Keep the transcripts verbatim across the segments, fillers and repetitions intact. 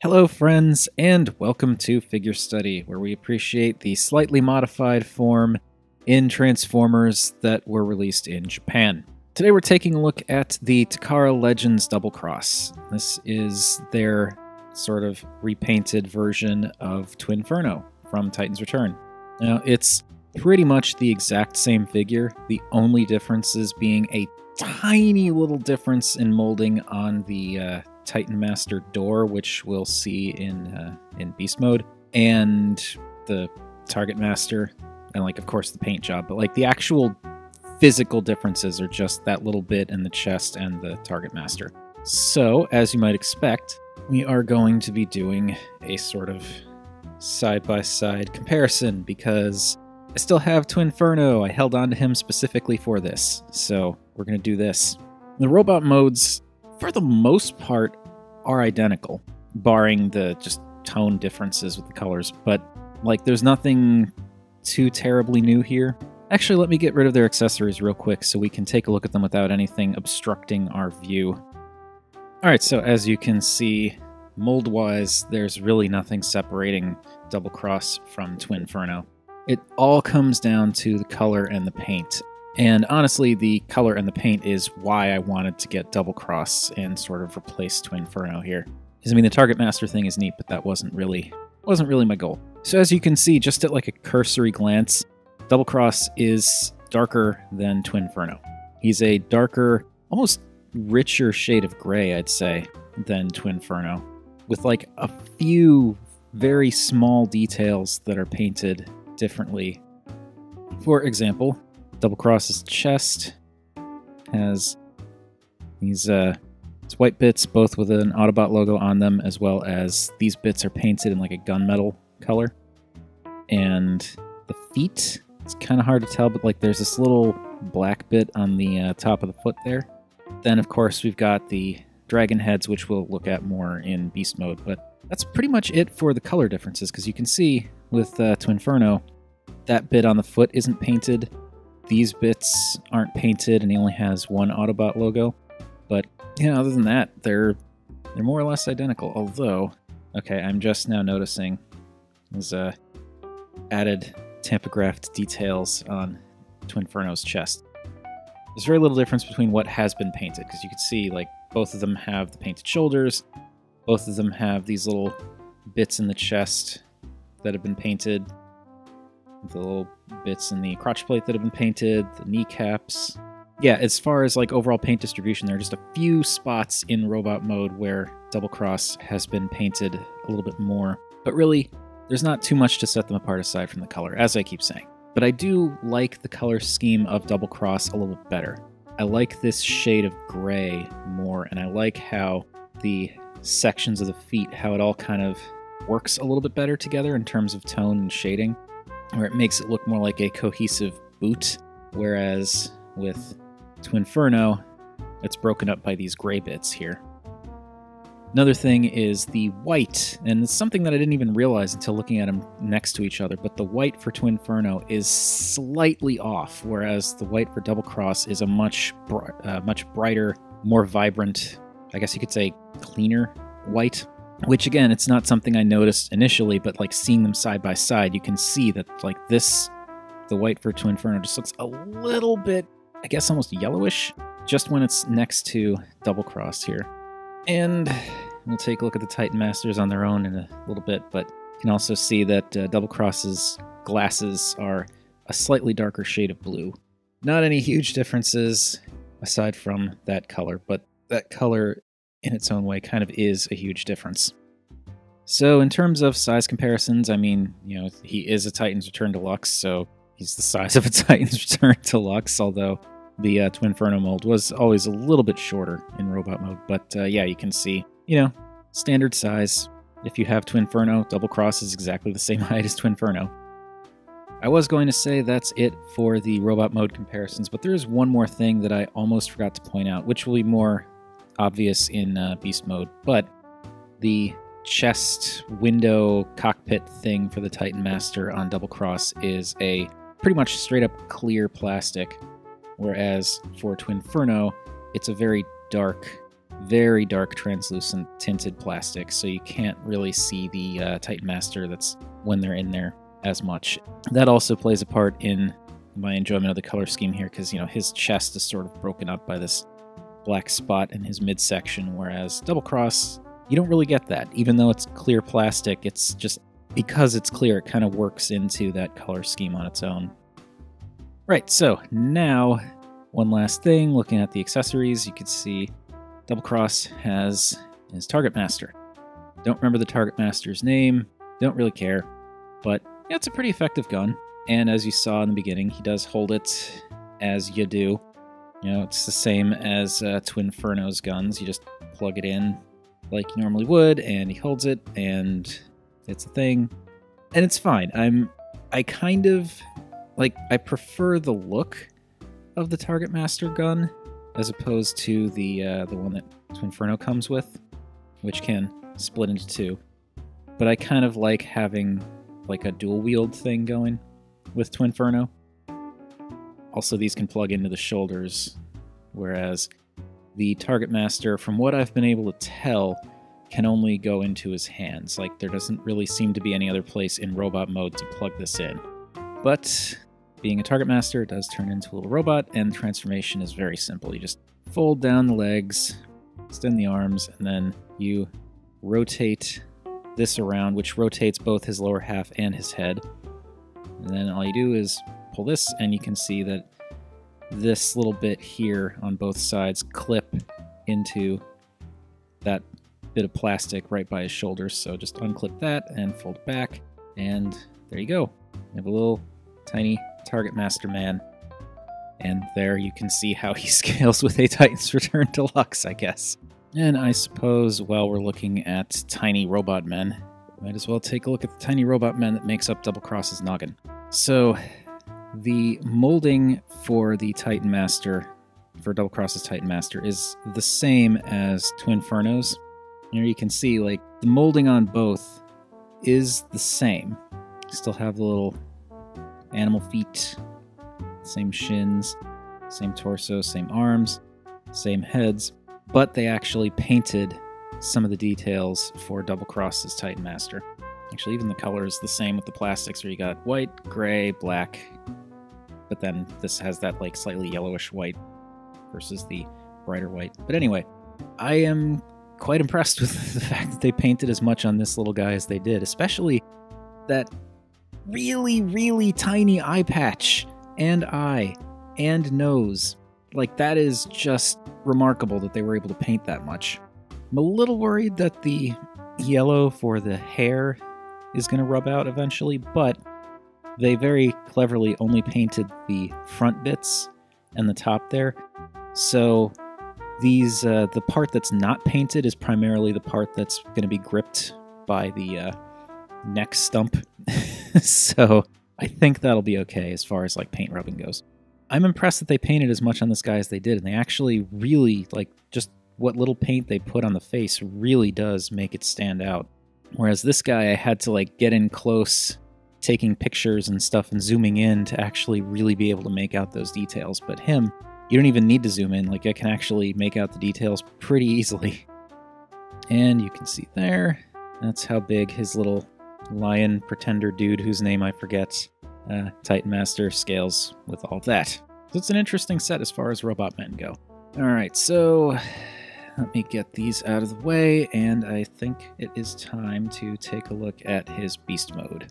Hello friends, and welcome to Figure Study, where we appreciate the slightly modified form in Transformers that were released in Japan. Today we're taking a look at the Takara Legends Doublecross. This is their sort of repainted version of Twinferno from Titans Return. Now it's pretty much the exact same figure, the only difference is being a tiny little difference in molding on the uh, Titan Master door, which we'll see in uh, in beast mode, and the Targetmaster, and like of course the paint job, but like the actual physical differences are just that little bit in the chest and the Targetmaster. So as you might expect, we are going to be doing a sort of side-by-side comparison because I still have Twinferno. I held on to him specifically for this, so we're gonna do this. The robot modes, for the most part, are identical, barring the just tone differences with the colors, but like there's nothing too terribly new here. Actually, let me get rid of their accessories real quick so we can take a look at them without anything obstructing our view. All right, so as you can see, mold-wise, there's really nothing separating Doublecross from Twinferno. It all comes down to the color and the paint. And honestly, the color and the paint is why I wanted to get Doublecross and sort of replace Twinferno here. Because I mean, the Targetmaster thing is neat, but that wasn't really wasn't really my goal. So as you can see, just at like a cursory glance, Doublecross is darker than Twinferno. He's a darker, almost richer shade of gray, I'd say, than Twinferno, with like a few very small details that are painted differently. For example, Doublecross's chest has these, uh, these white bits, both with an Autobot logo on them, as well as these bits are painted in like a gunmetal color. And the feet, it's kind of hard to tell, but like there's this little black bit on the uh, top of the foot there. Then, of course, we've got the dragon heads, which we'll look at more in beast mode. But that's pretty much it for the color differences, because you can see with uh, Twinferno, that bit on the foot isn't painted. These bits aren't painted, and he only has one Autobot logo. But yeah, other than that, they're they're more or less identical. Although, okay, I'm just now noticing there's uh, added tampographed details on Twinferno's chest. There's very little difference between what has been painted, because you can see like both of them have the painted shoulders, both of them have these little bits in the chest that have been painted, the little bits in the crotch plate that have been painted, the kneecaps. Yeah, as far as like overall paint distribution, there are just a few spots in robot mode where Doublecross has been painted a little bit more. But really, there's not too much to set them apart aside from the color, as I keep saying. But I do like the color scheme of Doublecross a little bit better. I like this shade of gray more, and I like how the sections of the feet, how it all kind of works a little bit better together in terms of tone and shading, where it makes it look more like a cohesive boot, whereas with Twinferno, it's broken up by these gray bits here. Another thing is the white, and it's something that I didn't even realize until looking at them next to each other, but the white for Twinferno is slightly off, whereas the white for Doublecross is a much, br uh, much brighter, more vibrant, I guess you could say cleaner white. Which again, it's not something I noticed initially, but like seeing them side by side, you can see that like this, the white for Twinferno just looks a little bit, I guess almost yellowish, just when it's next to Doublecross here. And we'll take a look at the Titan Masters on their own in a little bit, but you can also see that uh, Doublecross's glasses are a slightly darker shade of blue. Not any huge differences aside from that color, but that color in its own way kind of is a huge difference. So in terms of size comparisons, I mean, you know, he is a Titans Return Deluxe, so he's the size of a Titans Return Deluxe, although the uh, Twinferno mold was always a little bit shorter in robot mode. But uh, yeah, you can see, you know, standard size. If you have Twinferno, Doublecross is exactly the same height as Twinferno. I was going to say that's it for the robot mode comparisons, but there is one more thing that I almost forgot to point out, which will be more obvious in uh, beast mode, but the chest window cockpit thing for the Titan Master on Doublecross is a pretty much straight up clear plastic, whereas for Twinferno, it's a very dark very dark translucent tinted plastic, so you can't really see the uh, Titan Master that's when they're in there as much. That also plays a part in my enjoyment of the color scheme here, because, you know, his chest is sort of broken up by this black spot in his midsection, whereas Doublecross, you don't really get that. Even though it's clear plastic, it's just because it's clear, it kind of works into that color scheme on its own. Right, so now one last thing, looking at the accessories, you can see Doublecross has his Targetmaster. Don't remember the Targetmaster's name, don't really care, but yeah, it's a pretty effective gun. And as you saw in the beginning, he does hold it as you do. You know, it's the same as uh, Twinferno's guns. You just plug it in like you normally would, and he holds it, and it's a thing. And it's fine. I'm, I kind of, like, I prefer the look of the Targetmaster gun as opposed to the, uh, the one that Twinferno comes with, which can split into two. But I kind of like having, like, a dual-wield thing going with Twinferno. Also, these can plug into the shoulders, whereas the Targetmaster, from what I've been able to tell, can only go into his hands. Like, there doesn't really seem to be any other place in robot mode to plug this in. But being a Targetmaster, it does turn into a little robot, and the transformation is very simple. You just fold down the legs, extend the arms, and then you rotate this around, which rotates both his lower half and his head. And then all you do is pull this, and you can see that this little bit here on both sides clip into that bit of plastic right by his shoulders. So just unclip that and fold back, and there you go. You have a little tiny Targetmaster man. And there you can see how he scales with a Titans Return Deluxe, I guess. And I suppose while we're looking at tiny robot men, might as well take a look at the tiny robot man that makes up Doublecross's noggin. So the molding for the Titan Master, for Doublecross's Titan Master, is the same as Twinferno's. Here you can see, like, the molding on both is the same. Still have the little animal feet, same shins, same torso, same arms, same heads, but they actually painted some of the details for Doublecross's Titan Master. Actually, even the color is the same with the plastics, where you got white, gray, black, but then this has that, like, slightly yellowish white versus the brighter white. But anyway, I am quite impressed with the fact that they painted as much on this little guy as they did, especially that really, really tiny eye patch and eye and nose. Like, that is just remarkable that they were able to paint that much. I'm a little worried that the yellow for the hair is going to rub out eventually, but they very cleverly only painted the front bits and the top there. So these, uh, the part that's not painted is primarily the part that's going to be gripped by the uh, neck stump. So I think that'll be okay as far as, like, paint rubbing goes. I'm impressed that they painted as much on this guy as they did, and they actually really, like, just what little paint they put on the face really does make it stand out. Whereas this guy, I had to, like, get in close, taking pictures and stuff and zooming in to actually really be able to make out those details. But him, you don't even need to zoom in. Like, I can actually make out the details pretty easily. And you can see there, that's how big his little lion pretender dude, whose name I forget, uh, Titan Master, scales with all that. So it's an interesting set as far as robot men go. All right, so let me get these out of the way, and I think it is time to take a look at his beast mode.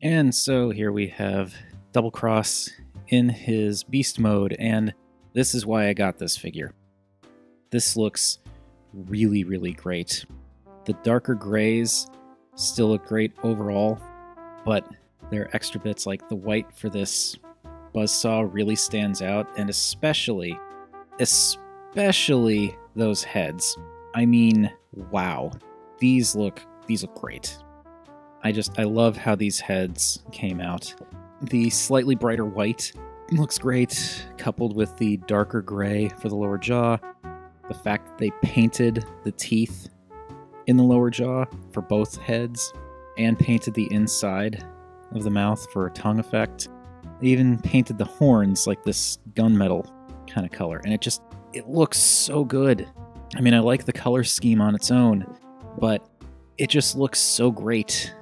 And so here we have Doublecross in his beast mode, and this is why I got this figure. This looks really, really great. The darker grays still look great overall, but there are extra bits, like the white for this Buzzsaw really stands out, and especially, especially those heads. I mean, wow. These look, these look great. I just, I love how these heads came out. The slightly brighter white looks great, coupled with the darker gray for the lower jaw. The fact that they painted the teeth in the lower jaw for both heads, and painted the inside of the mouth for a tongue effect. They even painted the horns like this gunmetal kind of color, and it just, it looks so good. I mean, I like the color scheme on its own, but it just looks so great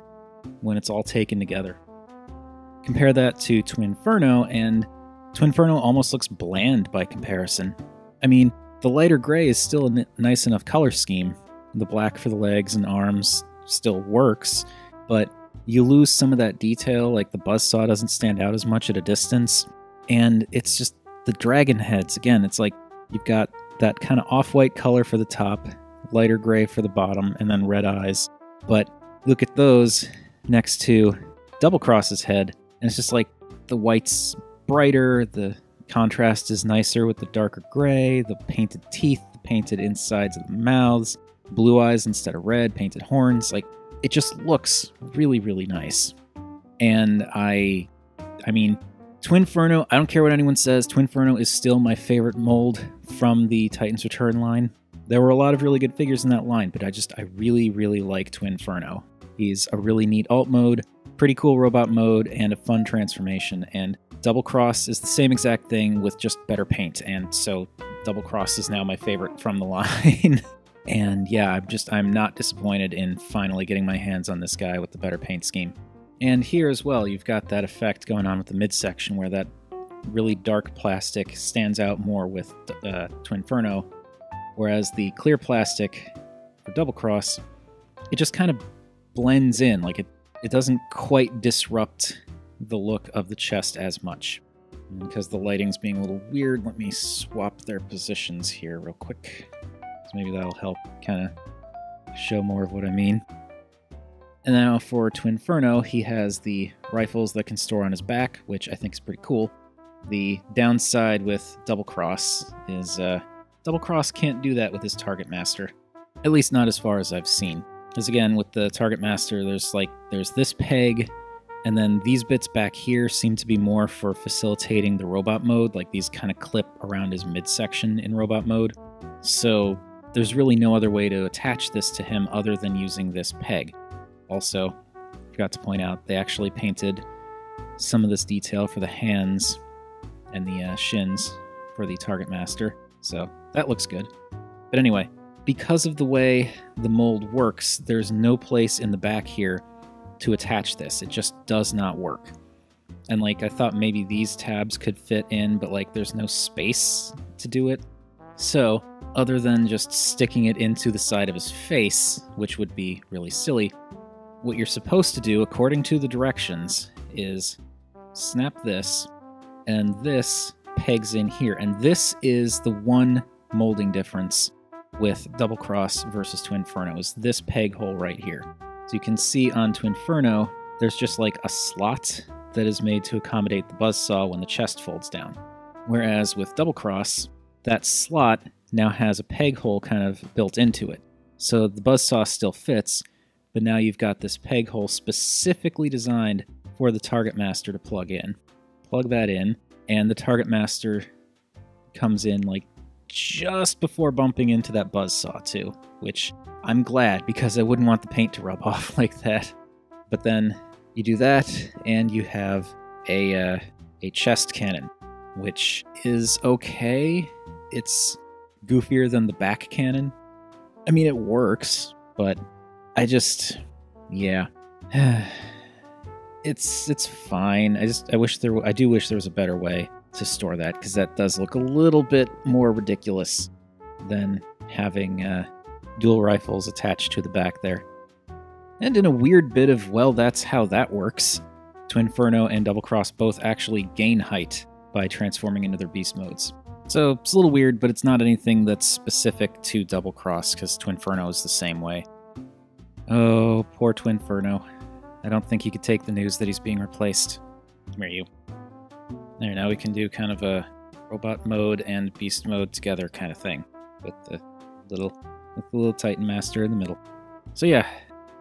when it's all taken together. Compare that to Twinferno, and Twinferno almost looks bland by comparison. I mean, the lighter gray is still a nice enough color scheme. The black for the legs and arms still works, but you lose some of that detail, like the Buzzsaw doesn't stand out as much at a distance, and it's just the dragon heads. Again, it's like you've got that kind of off-white color for the top, lighter gray for the bottom, and then red eyes. But look at those next to Doublecross's head, and it's just like the white's brighter, the contrast is nicer with the darker gray, the painted teeth, the painted insides of the mouths, blue eyes instead of red, painted horns. Like, it just looks really, really nice. And I, I mean, Twinferno, I don't care what anyone says, Twinferno is still my favorite mold from the Titans Return line. There were a lot of really good figures in that line, but I just, I really, really like Twinferno. He's a really neat alt mode, pretty cool robot mode, and a fun transformation. And Doublecross is the same exact thing with just better paint. And so Doublecross is now my favorite from the line. And yeah, I'm just, I'm not disappointed in finally getting my hands on this guy with the better paint scheme. And here as well, you've got that effect going on with the midsection where that really dark plastic stands out more with uh, Twinferno, whereas the clear plastic for Doublecross, it just kind of blends in. Like it, it doesn't quite disrupt the look of the chest as much. And because the lighting's being a little weird, let me swap their positions here real quick. So maybe that'll help kind of show more of what I mean. And now for Twinferno, he has the rifles that can store on his back, which I think is pretty cool. The downside with Doublecross is uh, Doublecross can't do that with his Targetmaster, at least not as far as I've seen. Because again, with the Targetmaster, there's like there's this peg, and then these bits back here seem to be more for facilitating the robot mode. Like these kind of clip around his midsection in robot mode. So there's really no other way to attach this to him other than using this peg. Also, forgot to point out, they actually painted some of this detail for the hands and the uh, shins for the Targetmaster, so that looks good. But anyway, because of the way the mold works, there's no place in the back here to attach this. It just does not work. And like, I thought maybe these tabs could fit in, but like there's no space to do it. So, other than just sticking it into the side of his face, which would be really silly, what you're supposed to do, according to the directions, is snap this, and this pegs in here. And this is the one molding difference with Doublecross versus Twinferno, is this peg hole right here. So you can see on Twinferno, there's just like a slot that is made to accommodate the Buzzsaw when the chest folds down. Whereas with Doublecross, that slot now has a peg hole kind of built into it. So the Buzzsaw still fits, but now you've got this peg hole specifically designed for the Targetmaster to plug in. Plug that in, and the Targetmaster comes in like just before bumping into that Buzzsaw too, which I'm glad because I wouldn't want the paint to rub off like that. But then you do that, and you have a, uh, a chest cannon, which is okay. It's goofier than the back cannon. I mean, it works, but I just, yeah, it's it's fine. I just I wish there I do wish there was a better way to store that, because that does look a little bit more ridiculous than having uh, dual rifles attached to the back there. And in a weird bit of, well, that's how that works, Twinferno and Doublecross both actually gain height by transforming into their beast modes. So it's a little weird, but it's not anything that's specific to Doublecross, because Twinferno is the same way. Oh, poor Twinferno. I don't think he could take the news that he's being replaced. Come here, you. There, now we can do kind of a robot mode and beast mode together kind of thing, with the little, with the little Titan Master in the middle. So yeah,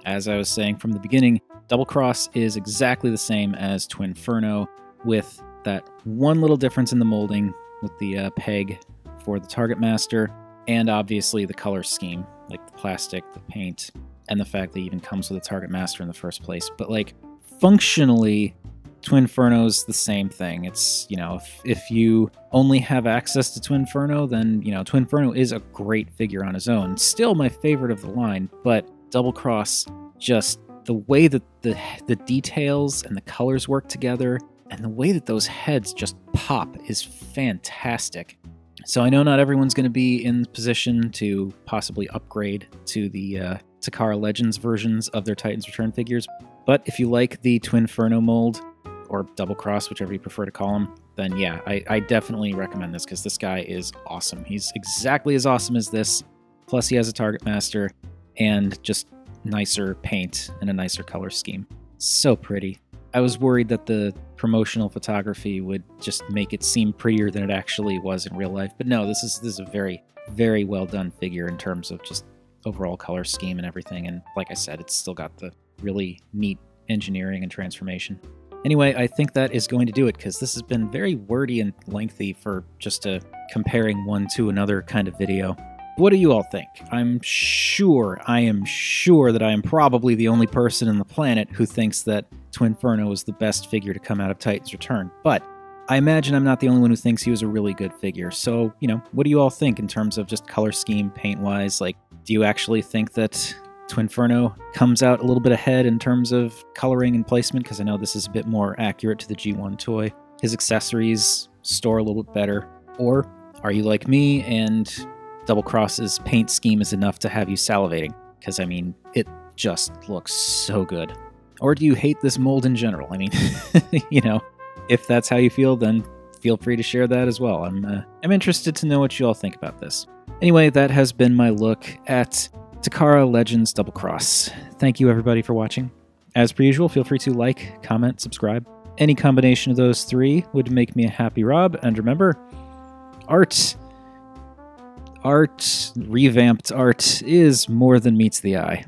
As I was saying from the beginning, Doublecross is exactly the same as Twinferno, with that one little difference in the molding with the uh, peg for the Targetmaster, and obviously the color scheme, like the plastic, the paint, and the fact that it even comes with a Targetmaster in the first place. But like, functionally, Twinferno's the same thing. It's, you know, if, if you only have access to Twinferno, then, you know, Twinferno is a great figure on his own. Still my favorite of the line, but Doublecross, just the way that the, the details and the colors work together, and the way that those heads just pop is fantastic. So I know not everyone's going to be in the position to possibly upgrade to the uh, Takara Legends versions of their Titans Return figures, but if you like the Twinferno mold, or Doublecross, whichever you prefer to call him, then yeah, I, I definitely recommend this, because this guy is awesome. He's exactly as awesome as this, plus he has a Targetmaster, and just nicer paint and a nicer color scheme. So pretty. I was worried that the promotional photography would just make it seem prettier than it actually was in real life, but no, this is, this is a very, very well done figure in terms of just overall color scheme and everything, and like I said, it's still got the really neat engineering and transformation. Anyway, I think that is going to do it, because this has been very wordy and lengthy for just a comparing one to another kind of video. What do you all think? I'm sure, I am sure that I am probably the only person on the planet who thinks that Twinferno is the best figure to come out of Titans Return, but I imagine I'm not the only one who thinks he was a really good figure. So, you know, what do you all think in terms of just color scheme, paint-wise? Like, do you actually think that Twinferno comes out a little bit ahead in terms of coloring and placement, because I know this is a bit more accurate to the G one toy. His accessories store a little bit better. Or are you like me and Doublecross's paint scheme is enough to have you salivating? Because, I mean, it just looks so good. Or do you hate this mold in general? I mean, you know, if that's how you feel, then feel free to share that as well. I'm, uh, I'm interested to know what you all think about this. Anyway, that has been my look at Takara Legends Doublecross. Thank you everybody for watching. As per usual, feel free to like, comment, subscribe. Any combination of those three would make me a happy Rob. And remember, art, art, revamped art is more than meets the eye.